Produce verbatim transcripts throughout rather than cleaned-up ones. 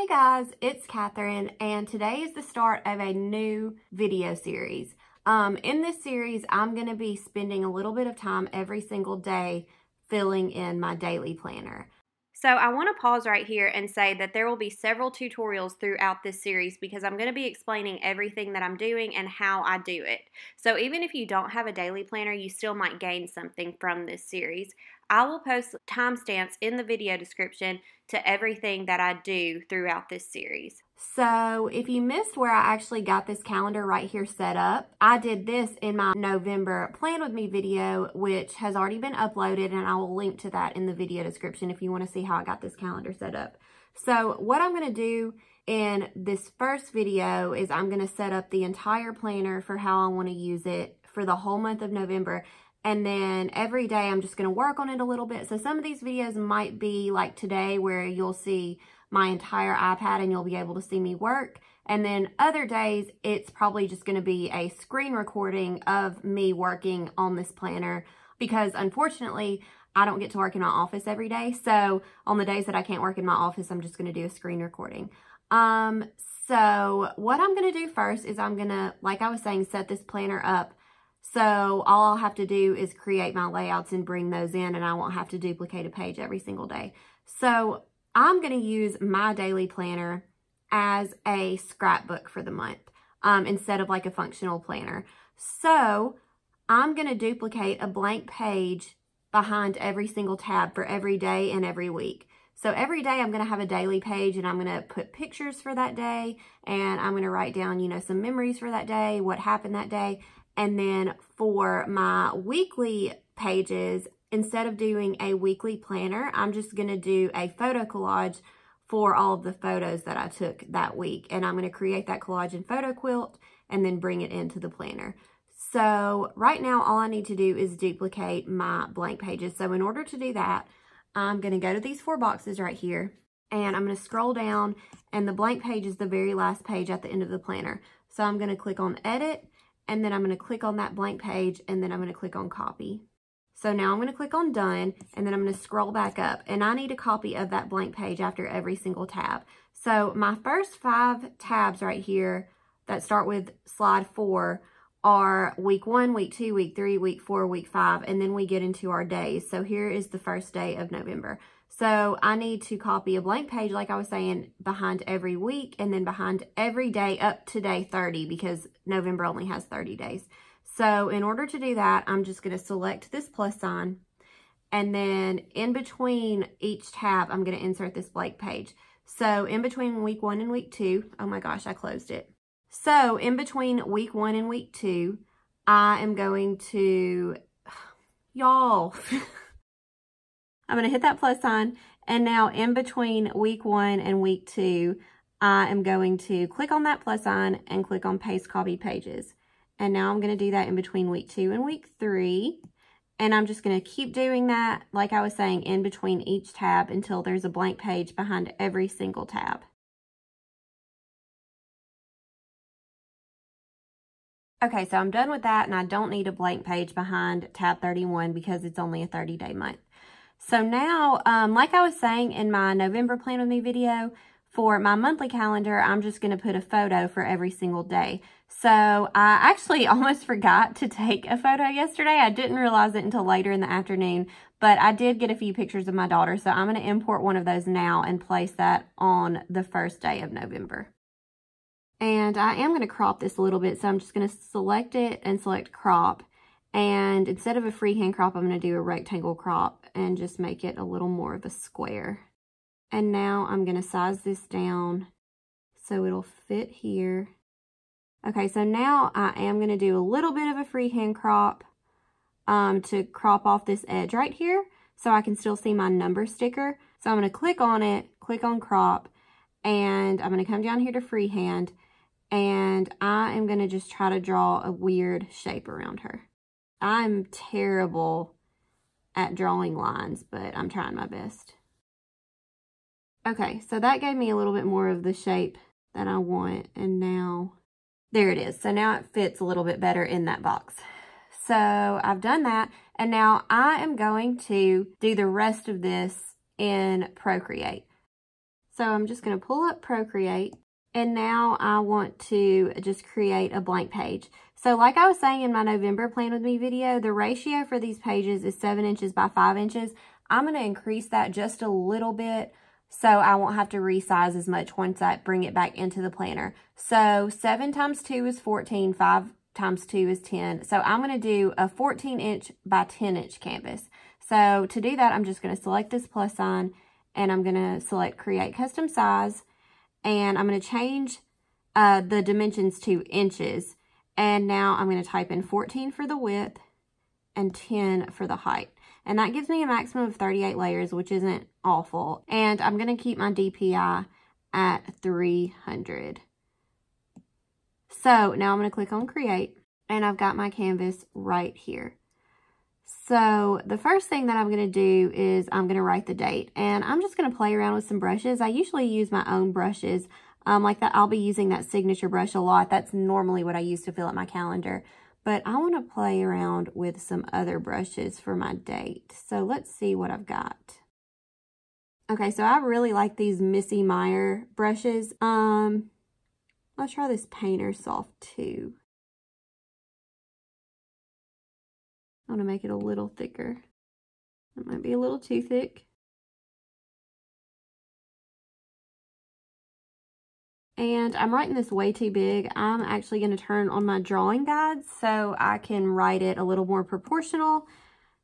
Hey guys, it's Catherine, and today is the start of a new video series. Um, in this series, I'm going to be spending a little bit of time every single day filling in my daily planner. So I want to pause right here and say that there will be several tutorials throughout this series because I'm going to be explaining everything that I'm doing and how I do it. So even if you don't have a daily planner, you still might gain something from this series. I will post timestamps in the video description to everything that I do throughout this series. So if you missed where I actually got this calendar right here set up, I did this in my November Plan With Me video, which has already been uploaded, and I will link to that in the video description if you want to see how I got this calendar set up. So what I'm going to do in this first video is I'm going to set up the entire planner for how I want to use it for the whole month of November. And then every day I'm just going to work on it a little bit. So some of these videos might be like today where you'll see my entire iPad and you'll be able to see me work. And then other days it's probably just going to be a screen recording of me working on this planner because unfortunately I don't get to work in my office every day. So on the days that I can't work in my office, I'm just going to do a screen recording. Um, so what I'm going to do first is I'm going to, like I was saying, set this planner up. So all I'll have to do is create my layouts and bring those in, and I won't have to duplicate a page every single day. So I'm going to use my daily planner as a scrapbook for the month um, instead of like a functional planner. So I'm going to duplicate a blank page behind every single tab for every day and every week. So every day I'm going to have a daily page, and I'm going to put pictures for that day, and I'm going to write down, you know, some memories for that day, what happened that day. And then for my weekly pages, instead of doing a weekly planner, I'm just going to do a photo collage for all of the photos that I took that week. And I'm going to create that collage in Photo Quilt and then bring it into the planner. So right now, all I need to do is duplicate my blank pages. So in order to do that, I'm going to go to these four boxes right here, and I'm going to scroll down, and the blank page is the very last page at the end of the planner. So I'm going to click on Edit, and then I'm going to click on that blank page, and then I'm going to click on Copy. So now I'm going to click on Done, and then I'm going to scroll back up, and I need a copy of that blank page after every single tab. So my first five tabs right here that start with slide four are week one, week two, week three, week four, week five, and then we get into our days. So here is the first day of November. So I need to copy a blank page, like I was saying, behind every week and then behind every day up to day thirty because November only has thirty days. So in order to do that, I'm just going to select this plus sign, and then in between each tab, I'm going to insert this blank page. So in between week one and week two, oh my gosh, I closed it. So in between week one and week two, I am going to, y'all, I'm going to hit that plus sign, and now in between week one and week two, I am going to click on that plus sign and click on Paste Copy Pages. And now I'm going to do that in between week two and week three, and I'm just going to keep doing that, like I was saying, in between each tab until there's a blank page behind every single tab. Okay, so I'm done with that, and I don't need a blank page behind tab thirty-one because it's only a thirty-day month. So now, um, like I was saying in my November Plan With Me video, for my monthly calendar, I'm just going to put a photo for every single day. So I actually almost forgot to take a photo yesterday. I didn't realize it until later in the afternoon, but I did get a few pictures of my daughter. So I'm going to import one of those now and place that on the first day of November. And I am going to crop this a little bit. So I'm just going to select it and select crop. And instead of a freehand crop, I'm going to do a rectangle crop and just make it a little more of a square. And now I'm going to size this down so it'll fit here. Okay, so now I am going to do a little bit of a freehand crop um, to crop off this edge right here so I can still see my number sticker. So I'm going to click on it, click on crop, and I'm going to come down here to freehand, and I am going to just try to draw a weird shape around her. I'm terrible at drawing lines, but I'm trying my best. Okay, so that gave me a little bit more of the shape that I want, and now there it is. So now it fits a little bit better in that box. So I've done that, and now I am going to do the rest of this in Procreate. So I'm just going to pull up Procreate, and now I want to just create a blank page. So like I was saying in my November Plan With Me video, the ratio for these pages is seven inches by five inches. I'm going to increase that just a little bit so I won't have to resize as much once I bring it back into the planner. So seven times two is fourteen, five times two is ten. So I'm going to do a fourteen inch by ten inch canvas. So to do that, I'm just going to select this plus sign, and I'm going to select Create Custom Size, and I'm going to change uh, the dimensions to inches. And now I'm going to type in fourteen for the width and ten for the height. And that gives me a maximum of thirty-eight layers, which isn't awful. And I'm going to keep my D P I at three hundred. So now I'm going to click on Create, and I've got my canvas right here. So the first thing that I'm going to do is I'm going to write the date, and I'm just going to play around with some brushes. I usually use my own brushes um, like that. I'll be using that signature brush a lot. That's normally what I use to fill out my calendar, but I want to play around with some other brushes for my date. So let's see what I've got. Okay, so I really like these Missy Meyer brushes. Um, I'll try this Painter Soft too. I want to make it a little thicker. It might be a little too thick. And I'm writing this way too big. I'm actually going to turn on my drawing guide so I can write it a little more proportional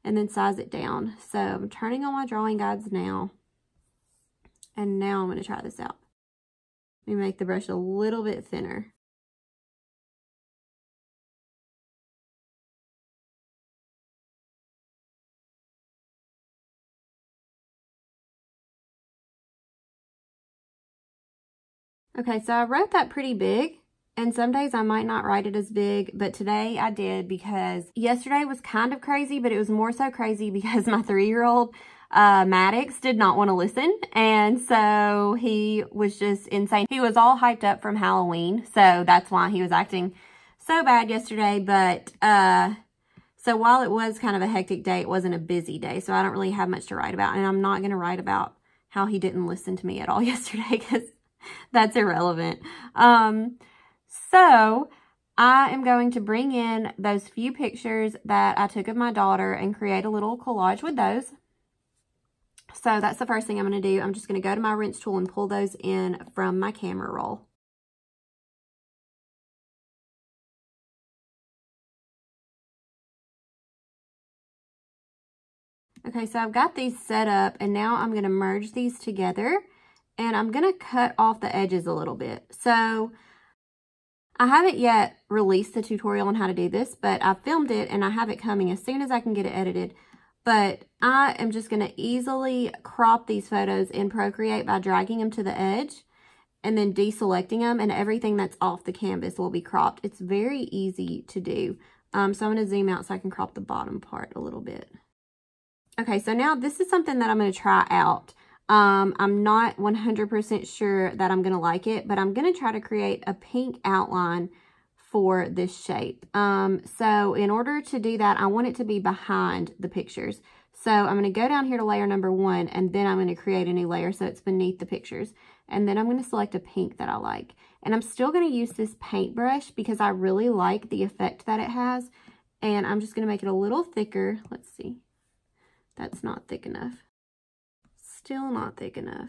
and then size it down. So I'm turning on my drawing guides now. And now I'm going to try this out. Let me make the brush a little bit thinner. Okay, so I wrote that pretty big, and some days I might not write it as big, but today I did because yesterday was kind of crazy, but it was more so crazy because my three-year-old, uh, Maddox, did not want to listen, and so he was just insane. He was all hyped up from Halloween, so that's why he was acting so bad yesterday, but, uh, so while it was kind of a hectic day, it wasn't a busy day, so I don't really have much to write about, and I'm not going to write about how he didn't listen to me at all yesterday because that's irrelevant. Um, so I am going to bring in those few pictures that I took of my daughter and create a little collage with those. So that's the first thing I'm going to do. I'm just going to go to my wrench tool and pull those in from my camera roll. Okay, so I've got these set up, and now I'm going to merge these together. And I'm going to cut off the edges a little bit. So I haven't yet released the tutorial on how to do this, but I filmed it and I have it coming as soon as I can get it edited. But I am just going to easily crop these photos in Procreate by dragging them to the edge and then deselecting them, and everything that's off the canvas will be cropped. It's very easy to do. Um, so I'm going to zoom out so I can crop the bottom part a little bit. Okay, so now this is something that I'm going to try out. Um, I'm not one hundred percent sure that I'm going to like it, but I'm going to try to create a pink outline for this shape. Um, so in order to do that, I want it to be behind the pictures. So I'm going to go down here to layer number one, and then I'm going to create a new layer so it's beneath the pictures. And then I'm going to select a pink that I like. And I'm still going to use this paintbrush because I really like the effect that it has. And I'm just going to make it a little thicker. Let's see. That's not thick enough. Still not thick enough.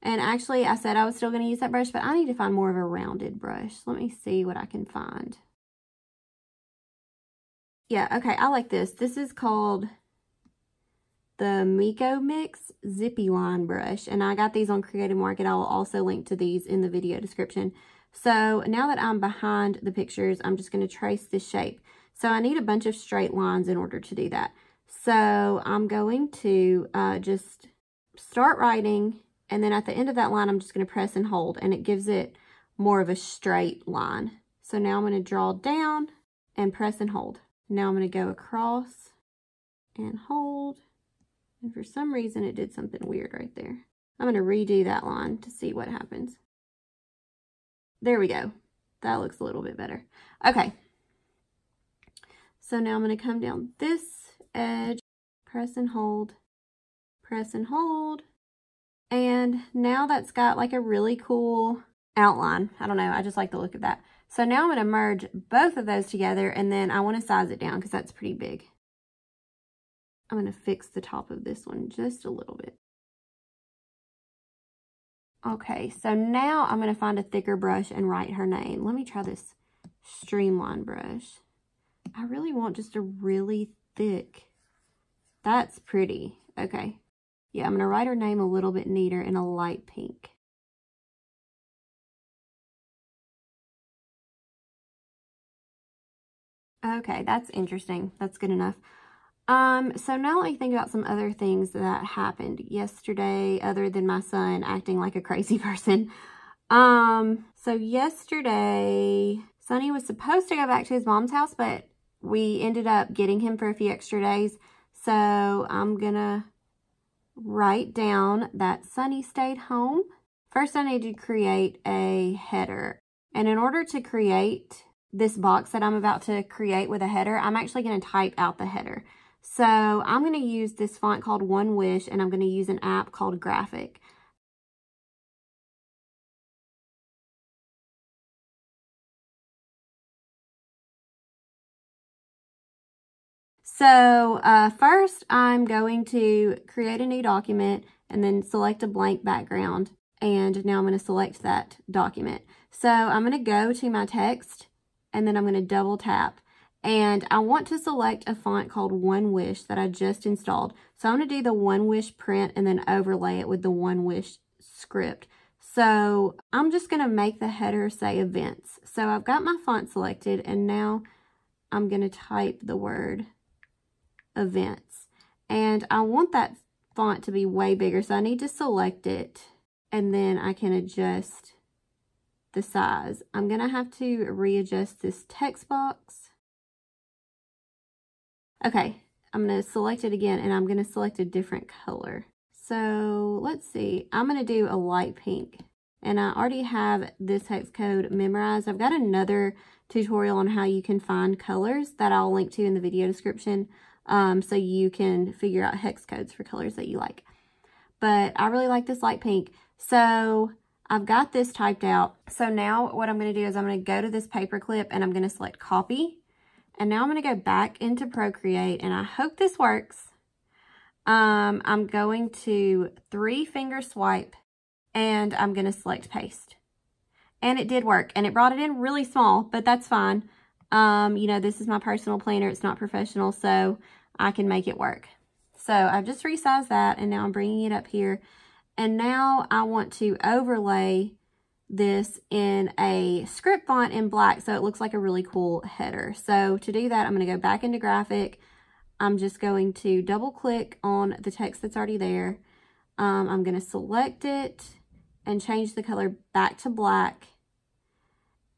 And actually, I said I was still going to use that brush, but I need to find more of a rounded brush. Let me see what I can find. Yeah, okay, I like this. This is called the Miko Mix Zippy Line Brush, and I got these on Creative Market. I will also link to these in the video description. So now that I'm behind the pictures, I'm just going to trace this shape. So I need a bunch of straight lines in order to do that. So I'm going to uh, just start writing, and then at the end of that line, I'm just going to press and hold, and it gives it more of a straight line. So now I'm going to draw down and press and hold. Now I'm going to go across and hold, and for some reason, it did something weird right there. I'm going to redo that line to see what happens. There we go. That looks a little bit better. Okay. So now I'm going to come down this edge, press and hold, press and hold, And now that's got like a really cool outline. I don't know, I just like the look of that. So now I'm going to merge both of those together, and then I want to size it down because that's pretty big. I'm going to fix the top of this one just a little bit. Okay, so now I'm going to find a thicker brush and write her name. Let me try this streamline brush. I really want just a really thick. That's pretty. Okay. Yeah, I'm going to write her name a little bit neater in a light pink. Okay, that's interesting. That's good enough. Um, so now let me think about some other things that happened yesterday other than my son acting like a crazy person. Um, so yesterday, Sonny was supposed to go back to his mom's house, but we ended up getting him for a few extra days. So I'm gonna write down that Sonny stayed home. First, I need to create a header. And in order to create this box that I'm about to create with a header, I'm actually gonna type out the header. So I'm gonna use this font called One Wish, and I'm gonna use an app called Graphic. So uh, first I'm going to create a new document and then select a blank background. And now I'm gonna select that document. So I'm gonna go to my text, and then I'm gonna double tap. And I want to select a font called One Wish that I just installed. So I'm gonna do the One Wish print and then overlay it with the One Wish script. So I'm just gonna make the header say events. So I've got my font selected, and now I'm gonna type the word events. And I want that font to be way bigger, so I need to select it, and then I can adjust the size. I'm gonna have to readjust this text box. Okay, I'm gonna select it again, and I'm gonna select a different color. So let's see, I'm gonna do a light pink, and I already have this hex code memorized. I've got another tutorial on how you can find colors that I'll link to in the video description, um, so you can figure out hex codes for colors that you like. But I really like this light pink. So I've got this typed out. So now what I'm gonna do is I'm gonna go to this paper clip, and I'm gonna select copy. And now I'm gonna go back into Procreate, and I hope this works. Um, I'm going to three finger swipe, and I'm gonna select paste. And it did work, and it brought it in really small, but that's fine. Um, you know, this is my personal planner, it's not professional, so I can make it work. So I've just resized that, and now I'm bringing it up here. And now I want to overlay this in a script font in black so it looks like a really cool header. So to do that, I'm going to go back into Graphic. I'm just going to double click on the text that's already there. Um, I'm going to select it and change the color back to black.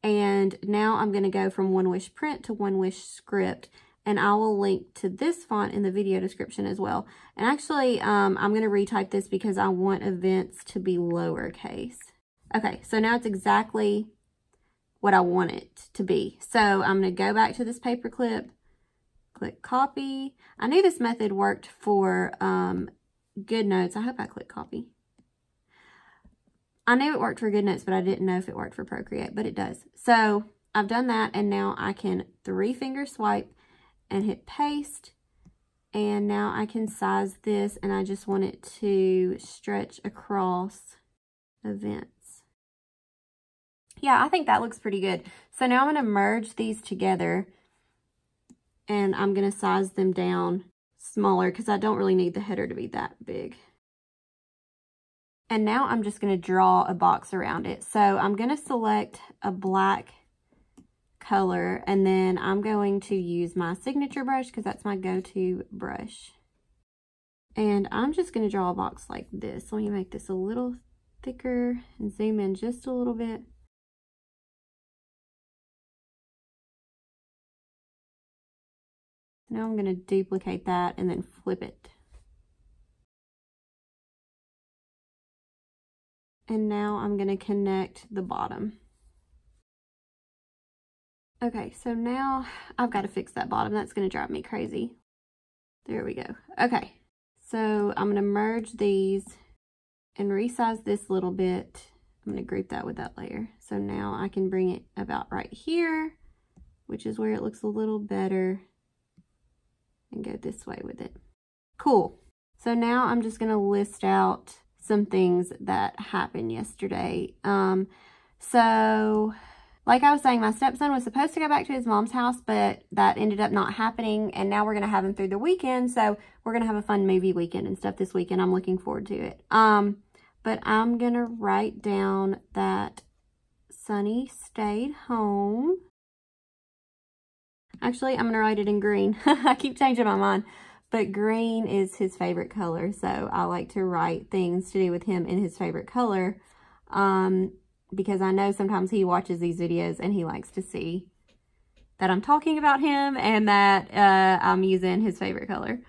And now I'm going to go from One Wish print to One Wish script. And I will link to this font in the video description as well. And actually, um, I'm gonna retype this because I want events to be lowercase. Okay, so now it's exactly what I want it to be. So I'm gonna go back to this paperclip, click copy. I knew this method worked for um, GoodNotes. I hope I click copy. I knew it worked for GoodNotes, but I didn't know if it worked for Procreate, but it does. So I've done that, and now I can three finger swipe and hit paste, and now I can size this, and I just want it to stretch across events. Yeah, I think that looks pretty good. So now I'm going to merge these together, and I'm going to size them down smaller because I don't really need the header to be that big. And now I'm just going to draw a box around it. So I'm going to select a black color, and then I'm going to use my signature brush because that's my go-to brush. And I'm just going to draw a box like this. Let me make this a little thicker and zoom in just a little bit. Now I'm going to duplicate that and then flip it. And now I'm going to connect the bottom. Okay, so now I've got to fix that bottom. That's going to drive me crazy. There we go. Okay, so I'm going to merge these, and resize this little bit. I'm going to group that with that layer. So now I can bring it about right here, which is where it looks a little better, and go this way with it. Cool. So now I'm just going to list out some things that happened yesterday. Um, so like I was saying, my stepson was supposed to go back to his mom's house, but that ended up not happening. And now we're going to have him through the weekend. So we're going to have a fun movie weekend and stuff this weekend. I'm looking forward to it. Um, but I'm going to write down that Sonny stayed home. Actually, I'm going to write it in green. I keep changing my mind. But green is his favorite color, so I like to write things to do with him in his favorite color, um, because I know sometimes he watches these videos and he likes to see that I'm talking about him and that uh, I'm using his favorite color.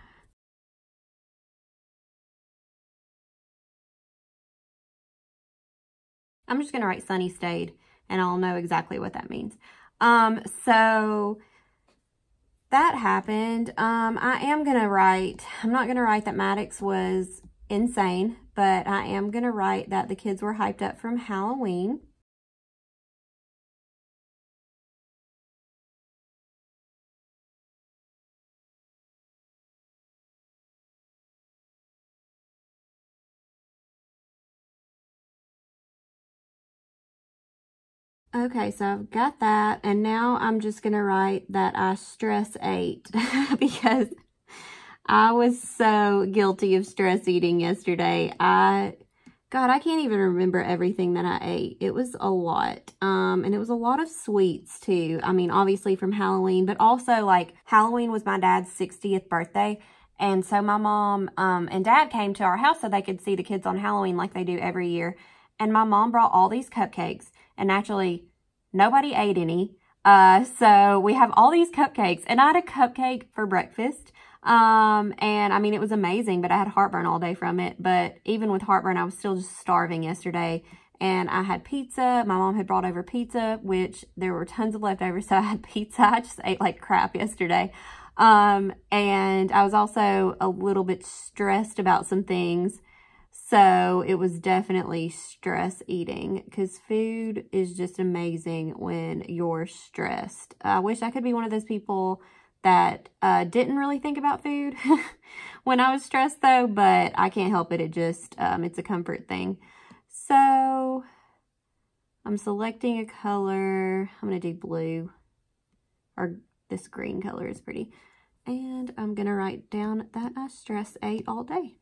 I'm just going to write Sonny stayed, and I'll know exactly what that means. Um, so... That happened. Um, I am going to write, I'm not going to write that Maddox was insane, but I am going to write that the kids were hyped up from Halloween. Okay, so I've got that, and now I'm just going to write that I stress ate because I was so guilty of stress eating yesterday. I, God, I can't even remember everything that I ate. It was a lot, um, and it was a lot of sweets, too. I mean, obviously from Halloween, but also, like, Halloween was my dad's sixtieth birthday, and so my mom um, and dad came to our house so they could see the kids on Halloween like they do every year, and my mom brought all these cupcakes. And naturally, nobody ate any. Uh, so we have all these cupcakes. And I had a cupcake for breakfast. Um, and, I mean, it was amazing, but I had heartburn all day from it. But even with heartburn, I was still just starving yesterday. And I had pizza. My mom had brought over pizza, which there were tons of leftovers. So I had pizza. I just ate like crap yesterday. Um, and I was also a little bit stressed about some things. So it was definitely stress eating because food is just amazing when you're stressed. I wish I could be one of those people that uh, didn't really think about food when I was stressed though, but I can't help it. It just, um, it's a comfort thing. So I'm selecting a color. I'm going to do blue, or this green color is pretty. And I'm going to write down that I stress ate all day.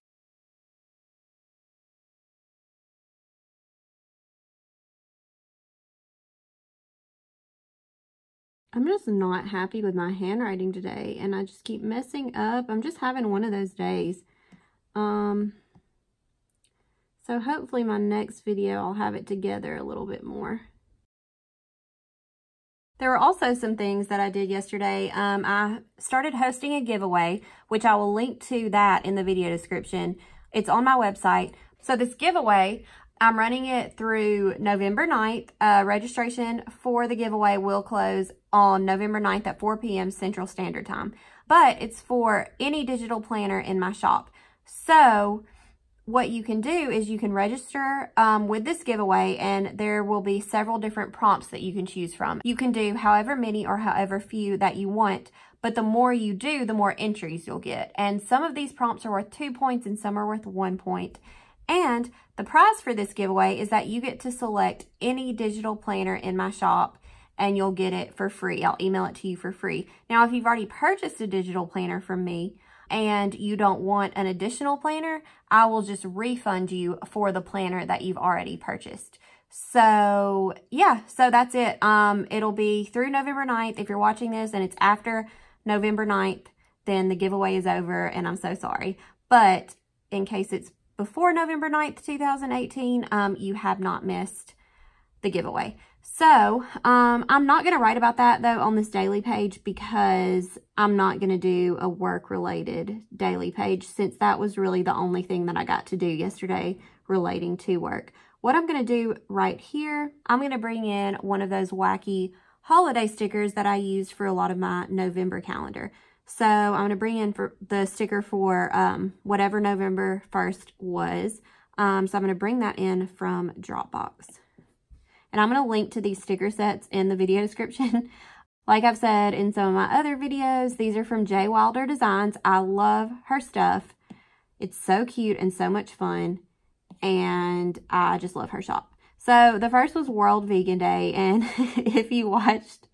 I'm just not happy with my handwriting today, and I just keep messing up. I'm just having one of those days. Um, so hopefully my next video, I'll have it together a little bit more. There were also some things that I did yesterday. Um, I started hosting a giveaway, which I will link to that in the video description. It's on my website. So this giveaway, I'm running it through November ninth. Uh, registration for the giveaway will close on November ninth at four p m Central Standard Time. But it's for any digital planner in my shop. So what you can do is you can register um, with this giveaway, and there will be several different prompts that you can choose from. You can do however many or however few that you want, but the more you do, the more entries you'll get. And some of these prompts are worth two points and some are worth one point. And the prize for this giveaway is that you get to select any digital planner in my shop, and you'll get it for free. I'll email it to you for free. Now, if you've already purchased a digital planner from me and you don't want an additional planner, I will just refund you for the planner that you've already purchased. So, yeah, so that's it. Um, it'll be through November ninth. If you're watching this and it's after November ninth, then the giveaway is over, and I'm so sorry. But in case it's before November ninth, two thousand eighteen, um, you have not missed the giveaway. So, um, I'm not going to write about that, though, on this daily page because I'm not going to do a work-related daily page since that was really the only thing that I got to do yesterday relating to work. What I'm going to do right here, I'm going to bring in one of those wacky holiday stickers that I used for a lot of my November calendar. So I'm going to bring in for the sticker for um, whatever November first was. Um, so I'm going to bring that in from Dropbox. And I'm going to link to these sticker sets in the video description. Like I've said in some of my other videos, these are from Jay Wilder Designs. I love her stuff. It's so cute and so much fun. And I just love her shop. So the first was World Vegan Day. And if you watched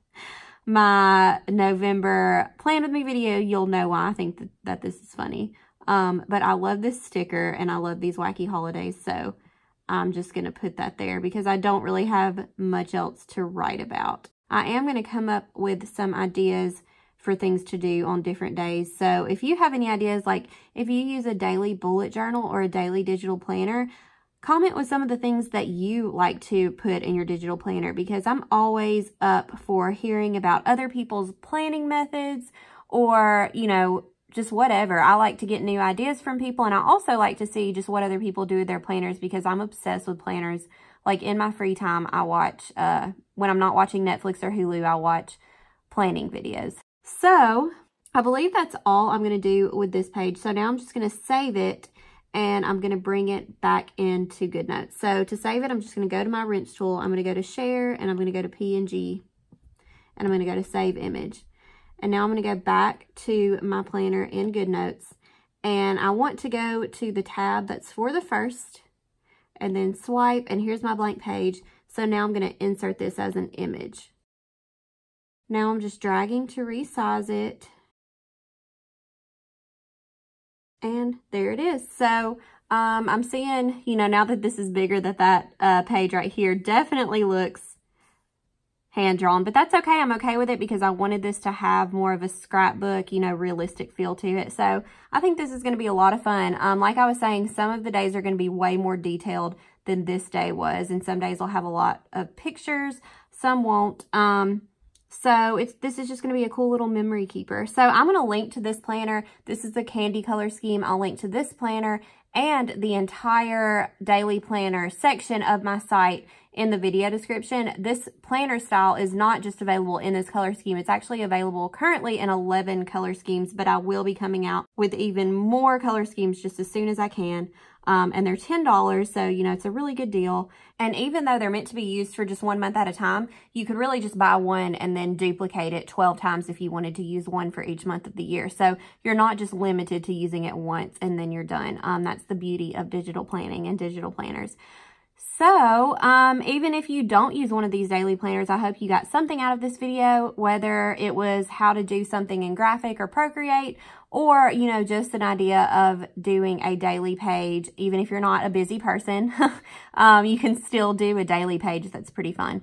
my November Plan With Me video, you'll know why I think that, that this is funny. Um, but I love this sticker and I love these wacky holidays. So I'm just going to put that there because I don't really have much else to write about. I am going to come up with some ideas for things to do on different days. So if you have any ideas, like if you use a daily bullet journal or a daily digital planner, comment with some of the things that you like to put in your digital planner, because I'm always up for hearing about other people's planning methods or, you know, just whatever. I like to get new ideas from people, and I also like to see just what other people do with their planners because I'm obsessed with planners. Like in my free time, I watch, uh, when I'm not watching Netflix or Hulu, I watch planning videos. So I believe that's all I'm going to do with this page. So now I'm just going to save it and I'm going to bring it back into GoodNotes. So to save it, I'm just going to go to my wrench tool. I'm going to go to share and I'm going to go to P N G and I'm going to go to save image. And now I'm going to go back to my planner in GoodNotes, and I want to go to the tab that's for the first and then swipe, and here's my blank page. So now I'm going to insert this as an image. Now I'm just dragging to resize it. And there it is. So um, I'm seeing, you know, now that this is bigger, that that uh, page right here definitely looks hand-drawn, but that's okay. I'm okay with it because I wanted this to have more of a scrapbook, you know, realistic feel to it. So I think this is going to be a lot of fun. Um, like I was saying, some of the days are going to be way more detailed than this day was, and some days I'll have a lot of pictures, some won't. Um, so it's this is just going to be a cool little memory keeper. So I'm going to link to this planner. This is the candy color scheme. I'll link to this planner and the entire daily planner section of my site in the video description. This planner style is not just available in this color scheme. It's actually available currently in eleven color schemes, but I will be coming out with even more color schemes just as soon as I can. Um, and they're ten dollars, so, you know, it's a really good deal. And even though they're meant to be used for just one month at a time, you could really just buy one and then duplicate it twelve times if you wanted to use one for each month of the year. So you're not just limited to using it once and then you're done. Um, that's the beauty of digital planning and digital planners. So, um, even if you don't use one of these daily planners, I hope you got something out of this video, whether it was how to do something in Graphic or Procreate, or, you know, just an idea of doing a daily page. Even if you're not a busy person, um, you can still do a daily page. That's pretty fun.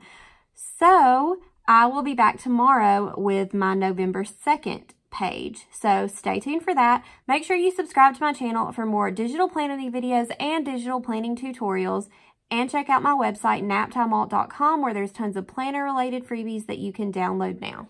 So, I will be back tomorrow with my November second page. So stay tuned for that. Make sure you subscribe to my channel for more digital planning videos and digital planning tutorials. And check out my website, naptime alt dot com, where there's tons of planner-related freebies that you can download now.